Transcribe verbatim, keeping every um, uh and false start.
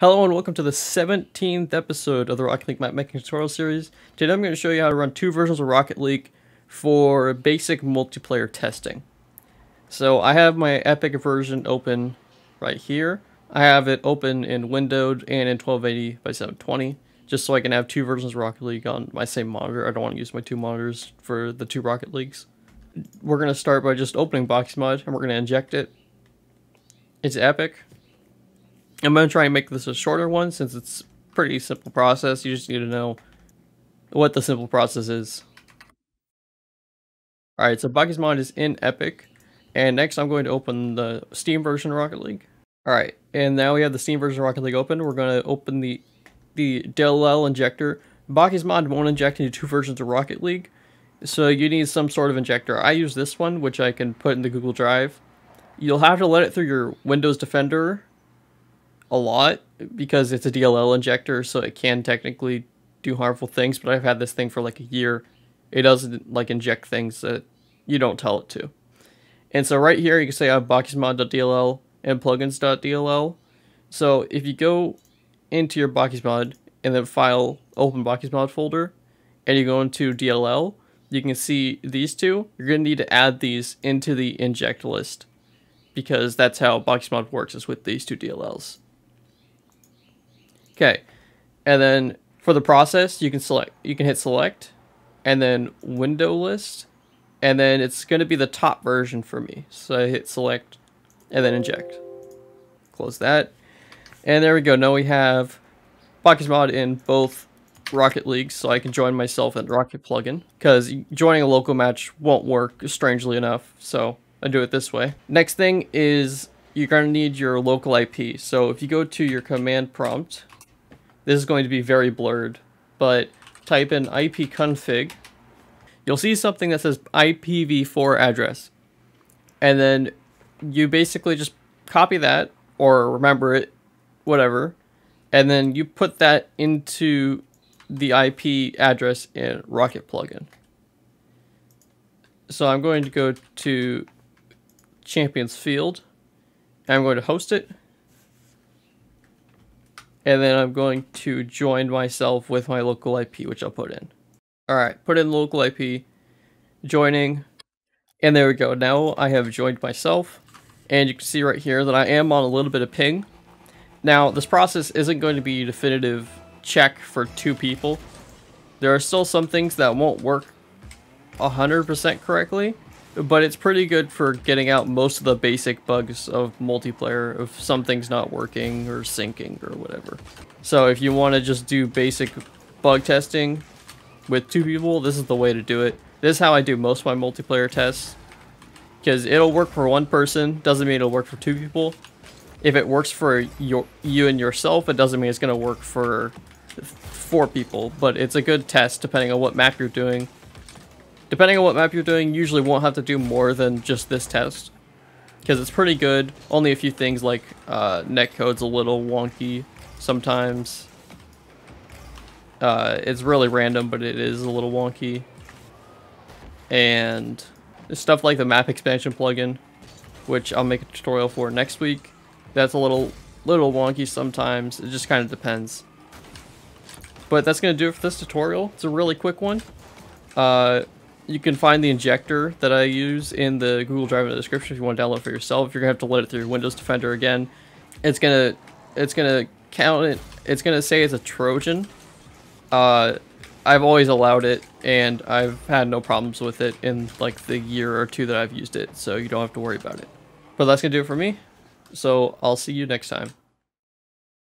Hello and welcome to the seventeenth episode of the Rocket League map making tutorial series. Today I'm going to show you how to run two versions of Rocket League for basic multiplayer testing. So I have my Epic version open right here. I have it open in windowed and in twelve eighty by seven twenty just so I can have two versions of Rocket League on my same monitor. I don't want to use my two monitors for the two Rocket Leagues. We're going to start by just opening Bakkes Mod and we're going to inject it into Epic. I'm going to try and make this a shorter one since it's a pretty simple process. You just need to know what the simple process is. Alright, so Bakkes Mod is in Epic. And next I'm going to open the Steam version of Rocket League. Alright, and now we have the Steam version of Rocket League open. We're going to open the, the D L L injector. Bakkes Mod won't inject into two versions of Rocket League, so you need some sort of injector. I use this one, which I can put in the Google Drive. You'll have to let it through your Windows Defender a lot because it's a D L L injector, so it can technically do harmful things, but I've had this thing for like a year. It doesn't like inject things that you don't tell it to. And so right here you can say I have bakkes mod dot D L L and plugins dot D L L. So if you go into your Bakkes Mod and then file, open Bakkes Mod folder, and you go into D L L, you can see these two. You're gonna need to add these into the inject list because that's how Bakkes Mod works, is with these two D L Ls. Okay, and then for the process, you can select, you can hit select, and then window list, and then it's going to be the top version for me. So I hit select, and then inject. Close that, and there we go. Now we have Bakkes Mod in both Rocket Leagues, so I can join myself and Rocket plugin because joining a local match won't work, strangely enough. So I do it this way. Next thing is you're going to need your local I P. So if you go to your command prompt. This is going to be very blurred, but type in ipconfig. You'll see something that says I P v four address. And then you basically just copy that or remember it, whatever. And then you put that into the I P address in Rocket plugin. So I'm going to go to Champions Field. And I'm going to host it. And then I'm going to join myself with my local I P, which I'll put in. All right, put in local I P, joining, and there we go. Now I have joined myself, and you can see right here that I am on a little bit of ping. Now, this process isn't going to be a definitive check for two people. There are still some things that won't work one hundred percent correctly, but it's pretty good for getting out most of the basic bugs of multiplayer, of some things not working or syncing or whatever. So if you want to just do basic bug testing with two people, this is the way to do it. This is how I do most of my multiplayer tests, because it'll work for one person, doesn't mean it'll work for two people. If it works for your, you and yourself, it doesn't mean it's going to work for four people, but it's a good test depending on what map you're doing. Depending on what map you're doing, you usually won't have to do more than just this test, because it's pretty good. Only a few things like uh, netcode's a little wonky sometimes. Uh, it's really random, but it is a little wonky. And stuff like the map expansion plugin, which I'll make a tutorial for next week. That's a little, little wonky sometimes. It just kind of depends. But that's going to do it for this tutorial. It's a really quick one. Uh... You can find the injector that I use in the Google Drive in the description if you want to download for yourself. You're gonna have to let it through Windows Defender again. It's gonna, it's gonna count it. It's gonna say it's a Trojan. Uh, I've always allowed it, and I've had no problems with it in like the year or two that I've used it. So you don't have to worry about it. But that's gonna do it for me. So I'll see you next time.